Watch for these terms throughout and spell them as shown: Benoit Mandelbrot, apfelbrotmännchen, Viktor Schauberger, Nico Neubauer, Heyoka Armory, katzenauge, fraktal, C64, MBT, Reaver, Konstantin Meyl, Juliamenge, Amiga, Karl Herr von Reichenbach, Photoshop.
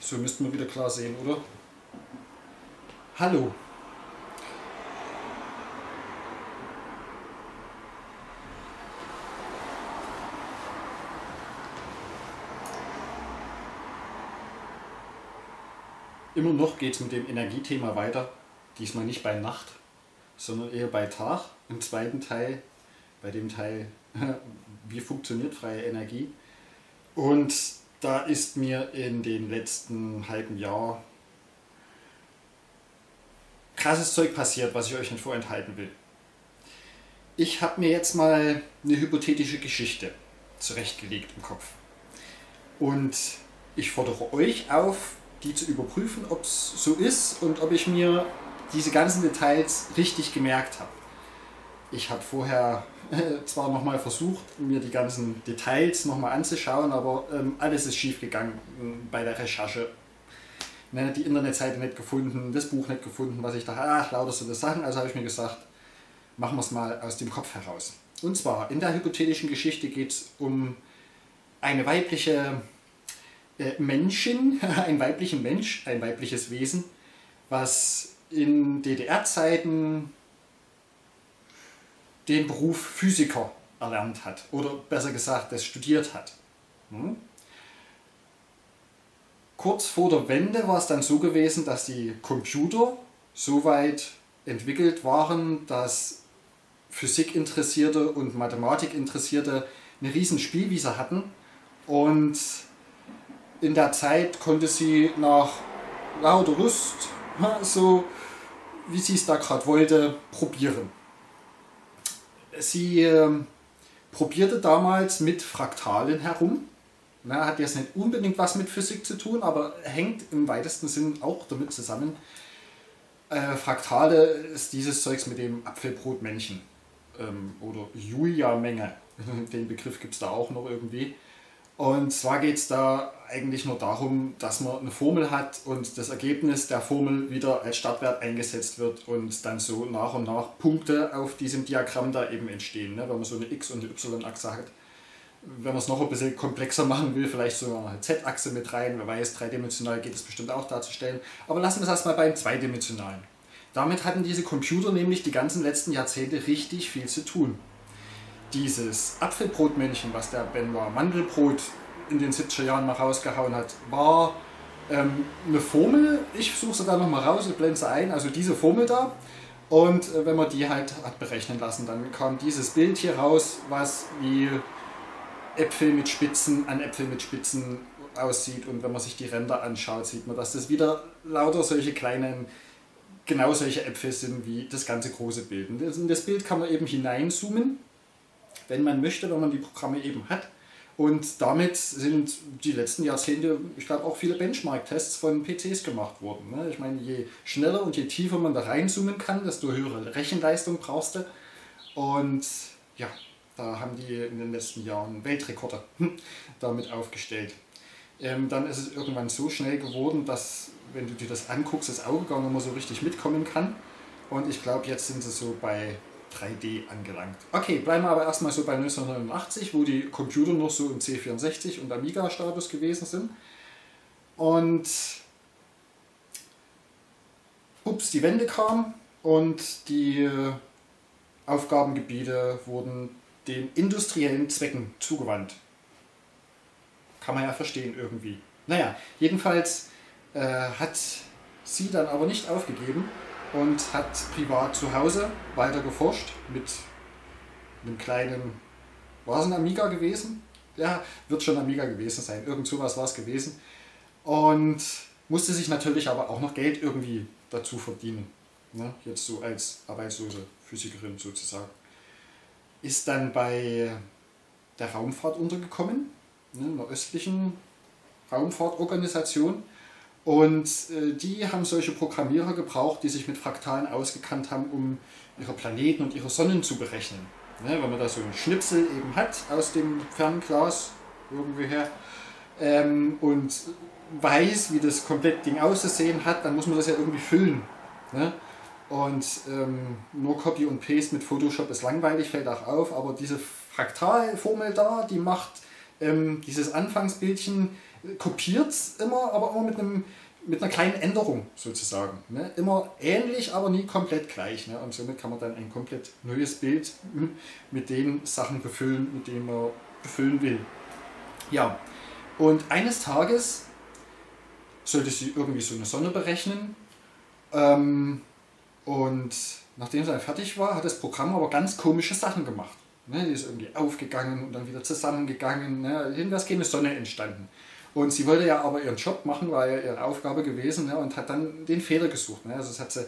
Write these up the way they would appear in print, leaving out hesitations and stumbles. So müssten wir wieder klar sehen, oder? Hallo. Immer noch geht es mit dem Energiethema weiter, diesmal nicht bei Nacht, sondern eher bei Tag. Im zweiten Teil, bei dem Teil, wie funktioniert freie Energie. Und da ist mir in den letzten halben Jahr krasses Zeug passiert, was ich euch nicht vorenthalten will. Ich habe mir jetzt mal eine hypothetische Geschichte zurechtgelegt im Kopf. Und ich fordere euch auf, die zu überprüfen, ob es so ist und ob ich mir diese ganzen Details richtig gemerkt habe. Ich habe vorher zwar nochmal versucht, mir die ganzen Details nochmal anzuschauen, aber alles ist schief gegangen bei der Recherche. Ne, die Internetseite nicht gefunden, das Buch nicht gefunden, was ich dachte, ach, lauter so das Sachen. Also habe ich mir gesagt, machen wir es mal aus dem Kopf heraus. Und zwar, in der hypothetischen Geschichte geht es um eine weibliche Menschen, einen weiblichen Mensch, ein weibliches Wesen, was in DDR-Zeiten den Beruf Physiker erlernt hat oder besser gesagt, das studiert hat. Kurz vor der Wende war es dann so gewesen, dass die Computer so weit entwickelt waren, dass Physikinteressierte und Mathematikinteressierte eine riesen Spielwiese hatten und in der Zeit konnte sie nach lauter Lust, so wie sie es da gerade wollte, probieren. Sie probierte damals mit Fraktalen herum. Na, hat jetzt nicht unbedingt was mit Physik zu tun, aber hängt im weitesten Sinn auch damit zusammen. Fraktale ist dieses Zeugs mit dem Apfelbrotmännchen oder Juliamenge. Den Begriff gibt es da auch noch irgendwie. Und zwar geht es da eigentlich nur darum, dass man eine Formel hat und das Ergebnis der Formel wieder als Startwert eingesetzt wird und dann so nach und nach Punkte auf diesem Diagramm da eben entstehen, ne? Wenn man so eine X- und eine Y-Achse hat. Wenn man es noch ein bisschen komplexer machen will, vielleicht so eine Z-Achse mit rein, wer weiß, dreidimensional geht es bestimmt auch darzustellen. Aber lassen wir es erstmal beim Zweidimensionalen. Damit hatten diese Computer nämlich die ganzen letzten Jahrzehnte richtig viel zu tun. Dieses Apfelbrotmännchen, was der Benoit Mandelbrot in den 70er Jahren mal rausgehauen hat, war eine Formel. Ich suche sie da nochmal raus, ich blende sie ein, also diese Formel da. Und wenn man die halt hat berechnen lassen, dann kam dieses Bild hier raus, was wie Äpfel mit Spitzen an Äpfel mit Spitzen aussieht. Und wenn man sich die Ränder anschaut, sieht man, dass das wieder lauter solche kleinen, genau solche Äpfel sind wie das ganze große Bild. Und in das Bild kann man eben hineinzoomen, wenn man möchte, wenn man die Programme eben hat. Und damit sind die letzten Jahrzehnte, ich glaube, auch viele Benchmark-Tests von PCs gemacht worden. Ne? Ich meine, je schneller und je tiefer man da reinzoomen kann, desto höhere Rechenleistung brauchst du. Und ja, da haben die in den letzten Jahren Weltrekorde damit aufgestellt. Dann ist es irgendwann so schnell geworden, dass, wenn du dir das anguckst, das Auge gar nicht mehr so richtig mitkommen kann. Und ich glaube, jetzt sind sie so bei 3D angelangt. Okay, bleiben wir aber erstmal so bei 1989, wo die Computer noch so im C64 und Amiga-Status gewesen sind. Und ups, die Wende kam und die Aufgabengebiete wurden den industriellen Zwecken zugewandt. Kann man ja verstehen irgendwie. Naja, jedenfalls hat sie dann aber nicht aufgegeben und hat privat zu Hause weiter geforscht mit einem kleinen, war es ein Amiga gewesen? Ja, wird schon Amiga gewesen sein, irgend sowas war es gewesen. Und musste sich natürlich aber auch noch Geld irgendwie dazu verdienen. Ne? Jetzt so als arbeitslose Physikerin sozusagen. Ist dann bei der Raumfahrt untergekommen, ne? In der östlichen Raumfahrtorganisation. Und die haben solche Programmierer gebraucht, die sich mit Fraktalen ausgekannt haben, um ihre Planeten und ihre Sonnen zu berechnen. Ne, wenn man da so einen Schnipsel eben hat aus dem Fernglas irgendwoher und weiß, wie das komplette Ding auszusehen hat, dann muss man das ja irgendwie füllen. Ne? Und nur Copy und Paste mit Photoshop ist langweilig, fällt auch auf, aber diese Fraktalformel da, die macht dieses Anfangsbildchen, kopiert es immer, aber immer mit einer kleinen Änderung sozusagen. Ne? Immer ähnlich, aber nie komplett gleich. Ne? Und somit kann man dann ein komplett neues Bild mit den Sachen befüllen, mit denen man befüllen will. Ja, und eines Tages sollte sie irgendwie so eine Sonne berechnen. Und nachdem sie dann fertig war, hat das Programm aber ganz komische Sachen gemacht. Ne? Die ist irgendwie aufgegangen und dann wieder zusammengegangen. Ne? Hinwärts gehende Sonne entstanden. Und sie wollte ja aber ihren Job machen, war ja ihre Aufgabe gewesen, ne? Und hat dann den Fehler gesucht. Ne? Also das hat sie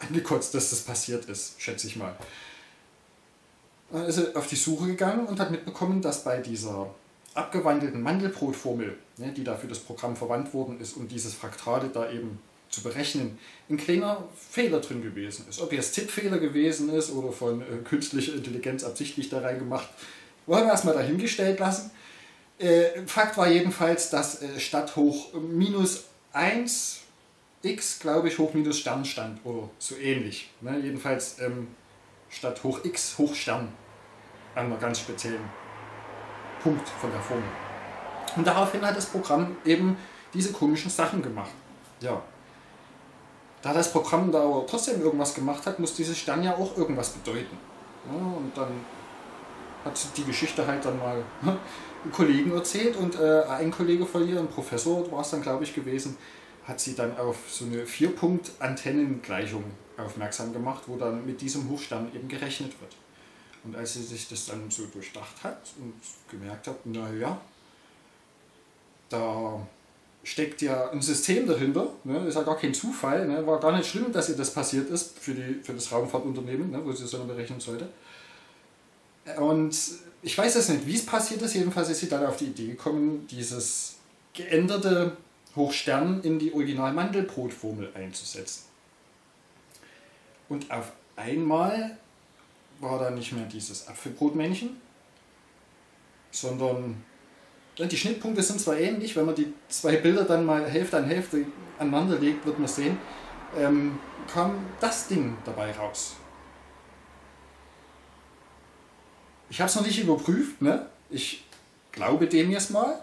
angekotzt, dass das passiert ist, schätze ich mal. Dann ist sie auf die Suche gegangen und hat mitbekommen, dass bei dieser abgewandelten Mandelbrotformel, ne, die da für das Programm verwandt worden ist, um dieses Fraktale da eben zu berechnen, ein kleiner Fehler drin gewesen ist. Ob jetzt Tippfehler gewesen ist oder von künstlicher Intelligenz absichtlich da reingemacht, wollen wir erstmal dahingestellt lassen. Fakt war jedenfalls, dass statt hoch minus 1 x, glaube ich, hoch minus Stern stand oder so ähnlich. Ne? Jedenfalls statt hoch x hoch Stern an einer ganz speziellen Punkt von der Formel. Und daraufhin hat das Programm eben diese komischen Sachen gemacht. Ja. Da das Programm da aber trotzdem irgendwas gemacht hat, muss dieses Stern ja auch irgendwas bedeuten. Ja, und dann hat sie die Geschichte halt dann mal Kollegen erzählt und ein Kollege von ihr, ein Professor war es dann, glaube ich, gewesen, hat sie dann auf so eine 4-Punkt-Antennengleichung aufmerksam gemacht, wo dann mit diesem Hochstern eben gerechnet wird. Und als sie sich das dann so durchdacht hat und gemerkt hat, naja, da steckt ja ein System dahinter, ne? Ist ja gar kein Zufall, ne? War gar nicht schlimm, dass ihr das passiert ist für das Raumfahrtunternehmen, ne? Wo sie so eine berechnen sollte. Und ich weiß jetzt nicht, wie es passiert ist, jedenfalls ist sie dann auf die Idee gekommen, dieses geänderte Hochstern in die Original-Mandelbrot-Formel einzusetzen. Und auf einmal war da nicht mehr dieses Apfelbrotmännchen, sondern die Schnittpunkte sind zwar ähnlich, wenn man die zwei Bilder dann mal Hälfte an Hälfte aneinander legt, wird man sehen, kam das Ding dabei raus. Ich habe es noch nicht überprüft, ne? Ich glaube dem jetzt mal.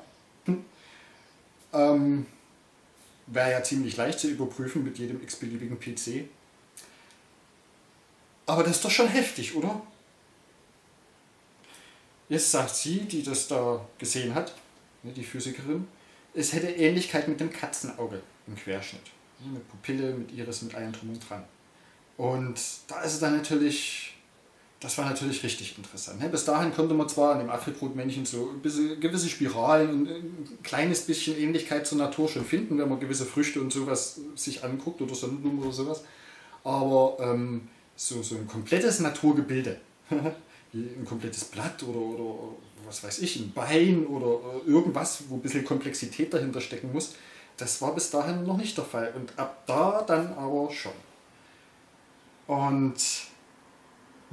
Wäre ja ziemlich leicht zu überprüfen mit jedem x-beliebigen PC. Aber das ist doch schon heftig, oder? Jetzt sagt sie, die das da gesehen hat, ne, die Physikerin, es hätte Ähnlichkeit mit dem Katzenauge im Querschnitt. Ne, mit Pupille, mit Iris, mit allem drum und dran. Und da ist es dann natürlich... Das war natürlich richtig interessant. Bis dahin konnte man zwar an dem Apfelbrotmännchen so ein bisschen, gewisse Spiralen und ein kleines bisschen Ähnlichkeit zur Natur schon finden, wenn man gewisse Früchte und sowas sich anguckt oder Sonnenblumen oder sowas. Aber so ein komplettes Naturgebilde, ein komplettes Blatt oder was weiß ich, ein Bein oder irgendwas, wo ein bisschen Komplexität dahinter stecken muss, das war bis dahin noch nicht der Fall. Und ab da dann aber schon. Und...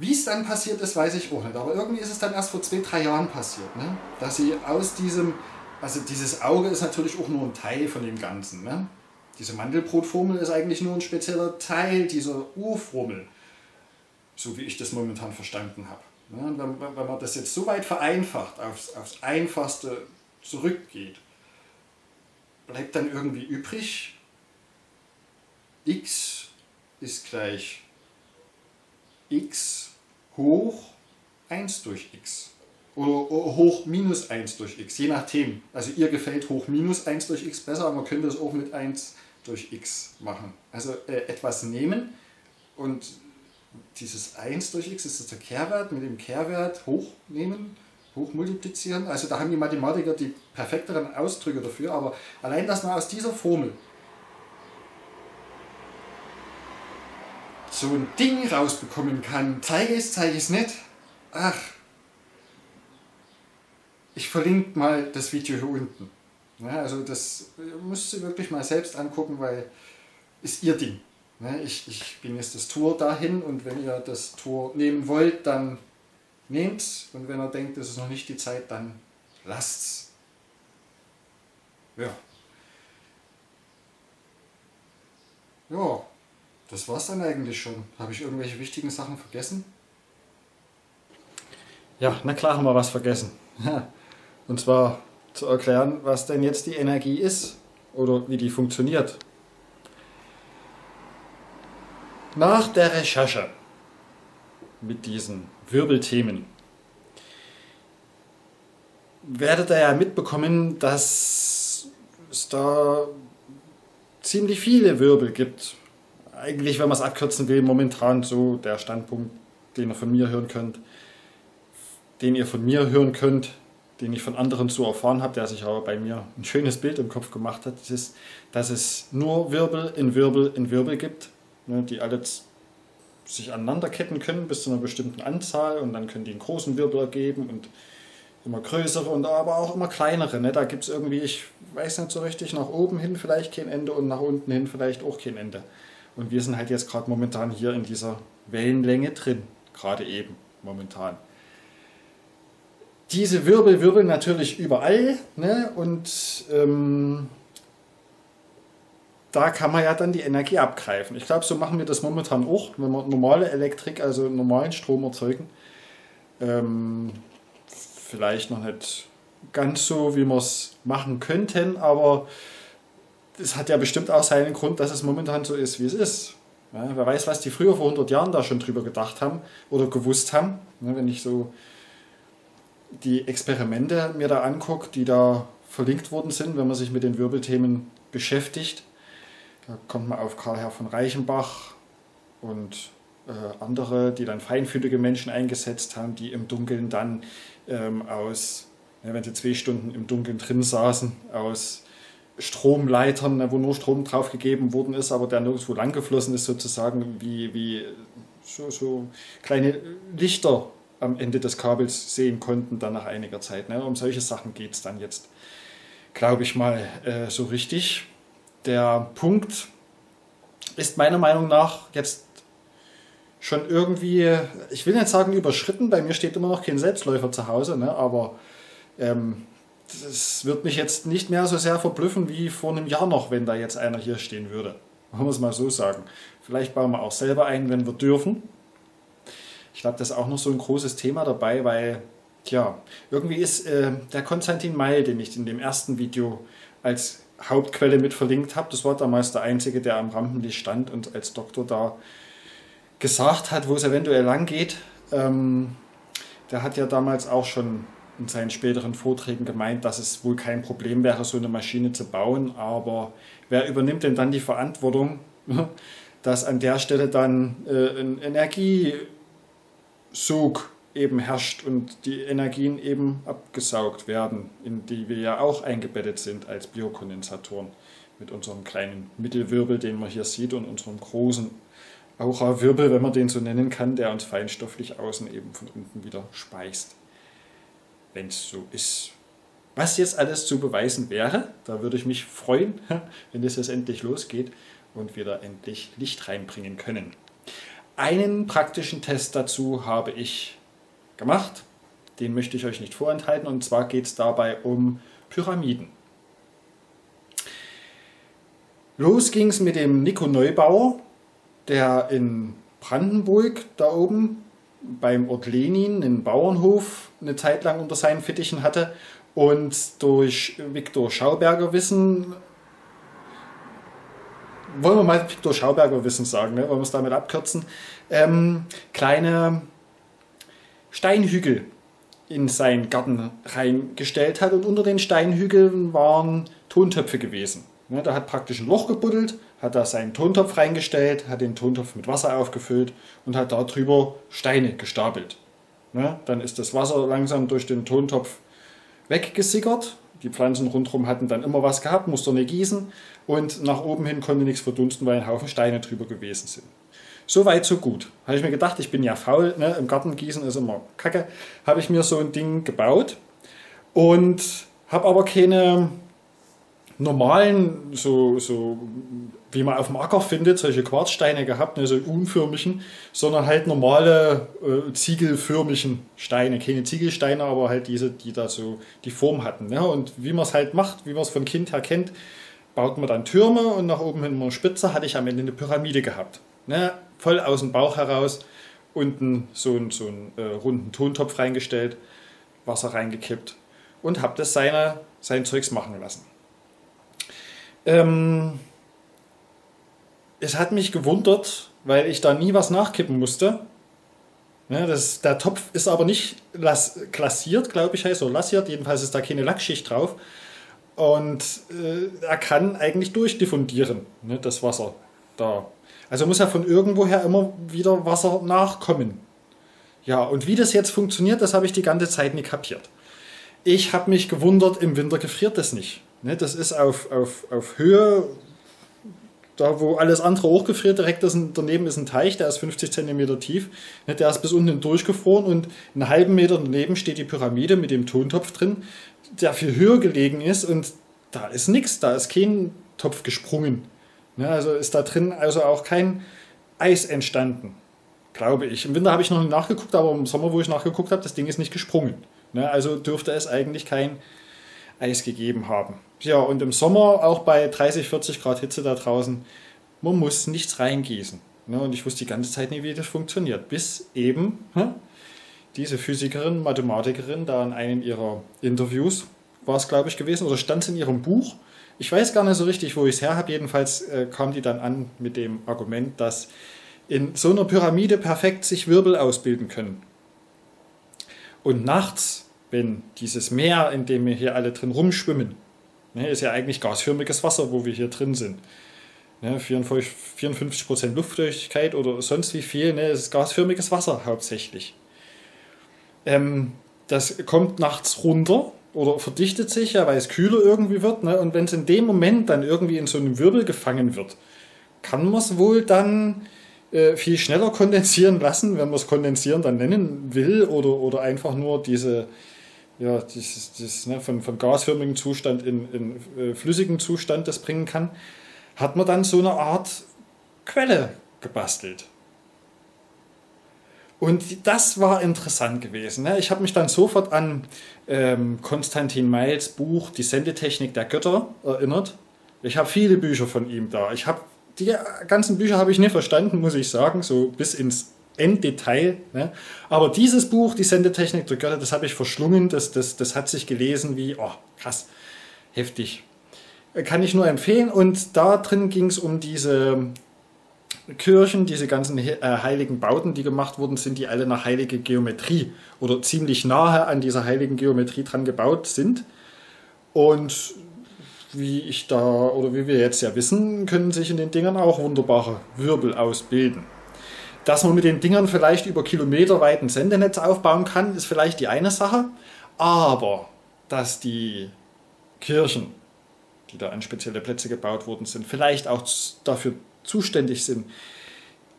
wie es dann passiert ist, weiß ich auch nicht, aber irgendwie ist es dann erst vor 2-3 Jahren passiert, ne? Dass sie aus diesem, also dieses Auge ist natürlich auch nur ein Teil von dem Ganzen, ne? Diese Mandelbrotformel ist eigentlich nur ein spezieller Teil dieser Urformel, so wie ich das momentan verstanden habe. Ne? Und wenn man das jetzt so weit vereinfacht, aufs Einfachste zurückgeht, bleibt dann irgendwie übrig, x ist gleich x hoch 1 durch x oder hoch minus 1 durch x, je nachdem. Also ihr gefällt hoch minus 1 durch x besser, aber man könnte es auch mit 1 durch x machen. Also etwas nehmen und dieses 1 durch x ist der Kehrwert, mit dem Kehrwert hochnehmen, hochmultiplizieren. Also da haben die Mathematiker die perfekteren Ausdrücke dafür, aber allein, dass man aus dieser Formel so ein Ding rausbekommen kann, zeige ich es nicht, ach, ich verlinke mal das Video hier unten. Ja, also das müsst ihr wirklich mal selbst angucken, weil ist ihr Ding. Ja, ich bin jetzt das Tor dahin und wenn ihr das Tor nehmen wollt, dann nehmt's und wenn ihr denkt, das ist noch nicht die Zeit, dann lasst's. Ja. Ja, das war's dann eigentlich schon. Habe ich irgendwelche wichtigen Sachen vergessen? Ja, na klar haben wir was vergessen. Und zwar zu erklären, was denn jetzt die Energie ist oder wie die funktioniert. Nach der Recherche mit diesen Wirbelthemen werdet ihr ja mitbekommen, dass es da ziemlich viele Wirbel gibt. Eigentlich, wenn man es abkürzen will, momentan so der Standpunkt, den ihr von mir hören könnt, den ich von anderen so erfahren habe, der sich aber bei mir ein schönes Bild im Kopf gemacht hat, ist, dass es nur Wirbel in Wirbel in Wirbel gibt, die alle sich aneinanderketten können bis zu einer bestimmten Anzahl und dann können die einen großen Wirbel ergeben und immer größere und aber auch immer kleinere. Da gibt es irgendwie, ich weiß nicht so richtig, nach oben hin vielleicht kein Ende und nach unten hin vielleicht auch kein Ende. Und wir sind halt jetzt gerade momentan hier in dieser Wellenlänge drin, gerade eben momentan. Diese Wirbel wirbeln natürlich überall, ne? Und da kann man ja dann die Energie abgreifen. Ich glaube, so machen wir das momentan auch, wenn wir normale Elektrik, also normalen Strom erzeugen. Vielleicht noch nicht ganz so, wie wir es machen könnten, aber es hat ja bestimmt auch seinen Grund, dass es momentan so ist, wie es ist. Ja, wer weiß, was die früher vor 100 Jahren da schon drüber gedacht haben oder gewusst haben, ne? Wenn ich so die Experimente mir da anguckt, die da verlinkt worden sind, wenn man sich mit den Wirbelthemen beschäftigt. Da kommt man auf Karl Herr von Reichenbach und andere, die dann feinfühlige Menschen eingesetzt haben, die im Dunkeln dann wenn sie 2 Stunden im Dunkeln drin saßen, aus Stromleitern, wo nur Strom draufgegeben worden ist, aber der nirgendwo lang geflossen ist, sozusagen wie so kleine Lichter am Ende des Kabels sehen konnten, dann nach einiger Zeit. Ne? Um solche Sachen geht es dann jetzt, glaube ich mal, so richtig. Der Punkt ist meiner Meinung nach jetzt schon irgendwie, ich will nicht sagen überschritten, bei mir steht immer noch kein Selbstläufer zu Hause, ne? Aber das wird mich jetzt nicht mehr so sehr verblüffen wie vor einem Jahr noch, wenn da jetzt einer hier stehen würde. Man muss mal so sagen. Vielleicht bauen wir auch selber ein, wenn wir dürfen. Ich glaube, das ist auch noch so ein großes Thema dabei, weil, ja, irgendwie ist der Konstantin Meyl, den ich in dem ersten Video als Hauptquelle mit verlinkt habe, das war damals der Einzige, der am Rampenlicht stand und als Doktor da gesagt hat, wo es eventuell lang geht. Der hat ja damals auch schon in seinen späteren Vorträgen gemeint, dass es wohl kein Problem wäre, so eine Maschine zu bauen, aber wer übernimmt denn dann die Verantwortung, dass an der Stelle dann ein Energiesog eben herrscht und die Energien eben abgesaugt werden, in die wir ja auch eingebettet sind als Biokondensatoren mit unserem kleinen Mittelwirbel, den man hier sieht, und unserem großen Aurawirbel, wenn man den so nennen kann, der uns feinstofflich außen eben von unten wieder speist, wenn es so ist. Was jetzt alles zu beweisen wäre, da würde ich mich freuen, wenn das jetzt endlich losgeht und wir da endlich Licht reinbringen können. Einen praktischen Test dazu habe ich gemacht, den möchte ich euch nicht vorenthalten, und zwar geht es dabei um Pyramiden. Los ging es mit dem Nico Neubauer, der in Brandenburg da oben beim Ort Lenin einen Bauernhof eine Zeit lang unter seinen Fittichen hatte und durch Viktor Schauberger Wissen, wollen wir mal Viktor Schauberger Wissen sagen, ne? Wollen wir es damit abkürzen, kleine Steinhügel in seinen Garten reingestellt hat und unter den Steinhügeln waren Tontöpfe gewesen. Ne? Da hat praktisch ein Loch gebuddelt, hat da seinen Tontopf reingestellt, hat den Tontopf mit Wasser aufgefüllt und hat darüber Steine gestapelt. Ne? Dann ist das Wasser langsam durch den Tontopf weggesickert. Die Pflanzen rundherum hatten dann immer was gehabt, musste nicht gießen und nach oben hin konnte nichts verdunsten, weil ein Haufen Steine drüber gewesen sind. So weit, so gut. Habe ich mir gedacht, ich bin ja faul, ne? Im Garten gießen ist immer Kacke. Habe ich mir so ein Ding gebaut und habe aber keine normalen, so wie man auf dem Acker findet, solche Quarzsteine gehabt, ne? So unförmigen, sondern halt normale ziegelförmigen Steine. Keine Ziegelsteine, aber halt diese, die da so die Form hatten. Ne? Und wie man es halt macht, wie man es von Kind her kennt, bauten wir dann Türme und nach oben hin nur Spitze, hatte ich am Ende eine Pyramide gehabt. Ne? Voll aus dem Bauch heraus, unten so einen runden Tontopf reingestellt, Wasser reingekippt und habe das sein Zeugs machen lassen. Es hat mich gewundert, weil ich da nie was nachkippen musste. Ne, der Topf ist aber nicht glasiert, glaube ich, heißt so lassiert. Jedenfalls ist da keine Lackschicht drauf. Und er kann eigentlich durchdiffundieren, ne, das Wasser da. Also muss ja von irgendwoher immer wieder Wasser nachkommen. Ja, und wie das jetzt funktioniert, das habe ich die ganze Zeit nicht kapiert. Ich habe mich gewundert, im Winter gefriert das nicht. Ne, das ist auf Höhe, da wo alles andere auch gefriert, direkt daneben ist ein Teich, der ist 50 cm tief. Ne, der ist bis unten durchgefroren und einen halben Meter daneben steht die Pyramide mit dem Tontopf drin, der viel höher gelegen ist und da ist nichts, da ist kein Topf gesprungen. Ne, also ist da drin also auch kein Eis entstanden, glaube ich. Im Winter habe ich noch nicht nachgeguckt, aber im Sommer, wo ich nachgeguckt habe, das Ding ist nicht gesprungen. Ne, also dürfte es eigentlich kein Eis gegeben haben. Ja, und im Sommer, auch bei 30, 40 Grad Hitze da draußen, man muss nichts reingießen. Ne, und ich wusste die ganze Zeit nicht, wie das funktioniert. Bis eben diese Physikerin, Mathematikerin, da in einem ihrer Interviews war es, glaube ich, gewesen, oder stand es in ihrem Buch. Ich weiß gar nicht so richtig, wo ich es her habe. Jedenfalls kam die dann an mit dem Argument, dass in so einer Pyramide perfekt sich Wirbel ausbilden können. Und nachts, wenn dieses Meer, in dem wir hier alle drin rumschwimmen, ne, ist ja eigentlich gasförmiges Wasser, wo wir hier drin sind. Ne, 54% Luftfeuchtigkeit oder sonst wie viel, ne, ist gasförmiges Wasser hauptsächlich. Das kommt nachts runter oder verdichtet sich, ja, weil es kühler irgendwie wird. Ne, und wenn es in dem Moment dann irgendwie in so einem Wirbel gefangen wird, kann man es wohl dann viel schneller kondensieren lassen, wenn man es kondensieren dann nennen will, oder einfach nur diese, ja, ne, von gasförmigen Zustand in flüssigen Zustand das bringen kann, hat man dann so eine Art Quelle gebastelt. Und das war interessant gewesen. Ne? Ich habe mich dann sofort an Konstantin Meyls Buch Die Sendetechnik der Götter erinnert. Ich habe viele Bücher von ihm da. Die ganzen Bücher habe ich nicht verstanden, muss ich sagen, so bis ins Enddetail. Ne? Aber dieses Buch, Die Sendetechnik der Götter, das habe ich verschlungen, das hat sich gelesen wie, oh, krass, heftig. Kann ich nur empfehlen. Und da drin ging es um diese Kirchen, diese ganzen heiligen Bauten, die gemacht wurden, sind die alle nach heiliger Geometrie oder ziemlich nahe an dieser heiligen Geometrie dran gebaut sind. Und wie wir jetzt ja wissen, können sich in den Dingern auch wunderbare Wirbel ausbilden. Dass man mit den Dingern vielleicht über Kilometer weit ein Sendenetz aufbauen kann, ist vielleicht die eine Sache, aber dass die Kirchen, die da an spezielle Plätze gebaut worden sind, vielleicht auch dafür zuständig sind,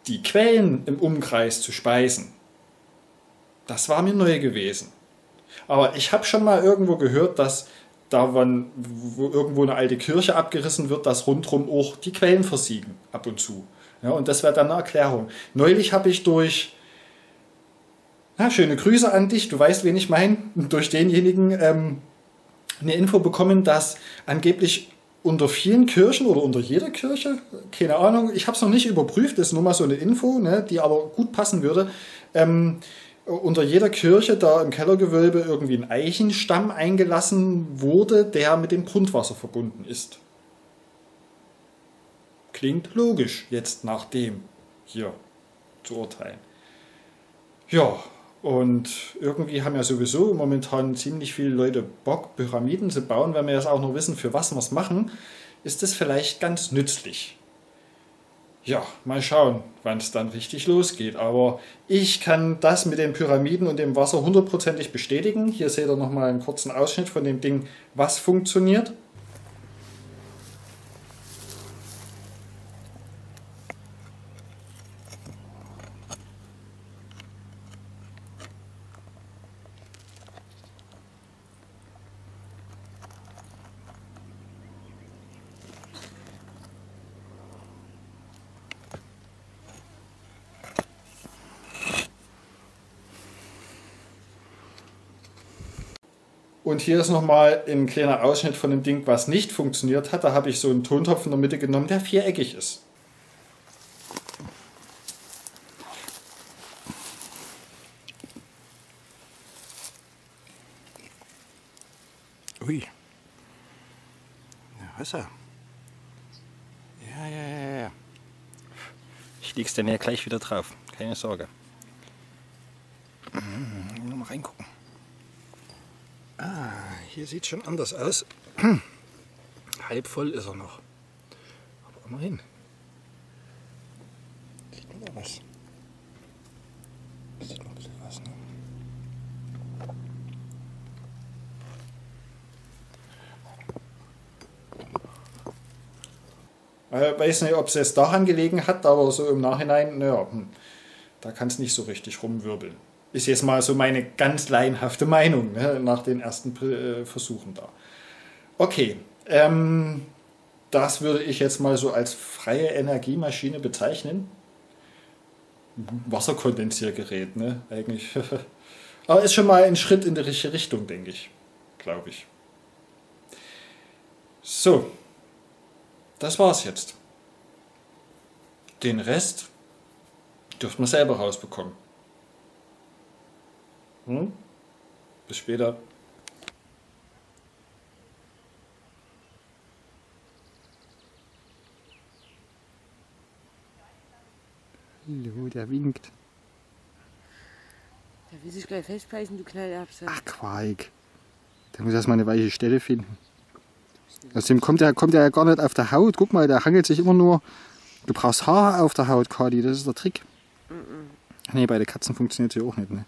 die Quellen im Umkreis zu speisen, das war mir neu gewesen. Aber ich habe schon mal irgendwo gehört, dass da, wo irgendwo eine alte Kirche abgerissen wird, dass rundherum auch die Quellen versiegen, ab und zu. Ja, und das wäre dann eine Erklärung. Neulich habe ich durch, na, schöne Grüße an dich, du weißt, wen ich meine, durch denjenigen eine Info bekommen, dass angeblich unter vielen Kirchen oder unter jeder Kirche, keine Ahnung, ich habe es noch nicht überprüft, das ist nur mal so eine Info, ne, die aber gut passen würde, unter jeder Kirche da im Kellergewölbe irgendwie ein Eichenstamm eingelassen wurde, der mit dem Grundwasser verbunden ist. Klingt logisch, jetzt nach dem hier zu urteilen. Ja, und irgendwie haben ja sowieso momentan ziemlich viele Leute Bock, Pyramiden zu bauen, weil wir jetzt auch noch wissen, für was wir es machen, ist das vielleicht ganz nützlich. Ja, mal schauen, wann es dann richtig losgeht. Aber ich kann das mit den Pyramiden und dem Wasser hundertprozentig bestätigen. Hier seht ihr nochmal einen kurzen Ausschnitt von dem Ding, was funktioniert. Und hier ist nochmal ein kleiner Ausschnitt von dem Ding, was nicht funktioniert hat. Da habe ich so einen Tontopf in der Mitte genommen, der viereckig ist. Ui. Na, was er? Ja. Ich leg's dann ja gleich wieder drauf. Keine Sorge. Nur mal reingucken. Ah, hier sieht es schon anders aus. Halb voll ist er noch. Aber immerhin. Sieht man da was? Sieht man ein bisschen was, ne? Ich weiß nicht, ob es jetzt daran gelegen hat, aber so im Nachhinein, naja, da kann es nicht so richtig rumwirbeln. Ist jetzt mal so meine ganz laienhafte Meinung, ne, nach den ersten Versuchen da. Okay, das würde ich jetzt mal so als freie Energiemaschine bezeichnen. Wasserkondensiergerät, ne, eigentlich. Aber ist schon mal ein Schritt in die richtige Richtung, denke ich. Glaube ich. So, das war's jetzt. Den Rest dürft man selber rausbekommen. Bis später. Hallo, der winkt. Der will sich gleich festbeißen, du Knallerbsen. Ach, Quark. Der muss erstmal eine weiche Stelle finden. Außerdem kommt er ja gar nicht auf der Haut. Guck mal, der hangelt sich immer nur. Du brauchst Haare auf der Haut, Kadi, das ist der Trick. Nee, bei den Katzen funktioniert es ja auch nicht, ne?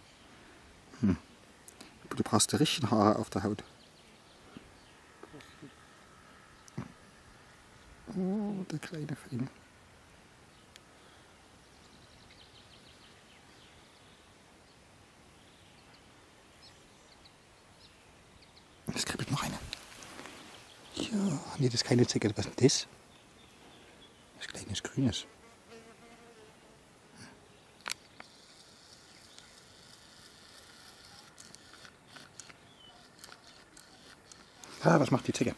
Du brauchst die richtigen Haare auf der Haut. Oh, der kleine Feine. Es kribbelt noch eine. Ja, nee, das ist keine Zecke. Was ist denn das? Das kleines Grünes. Ah, was macht die Zecke?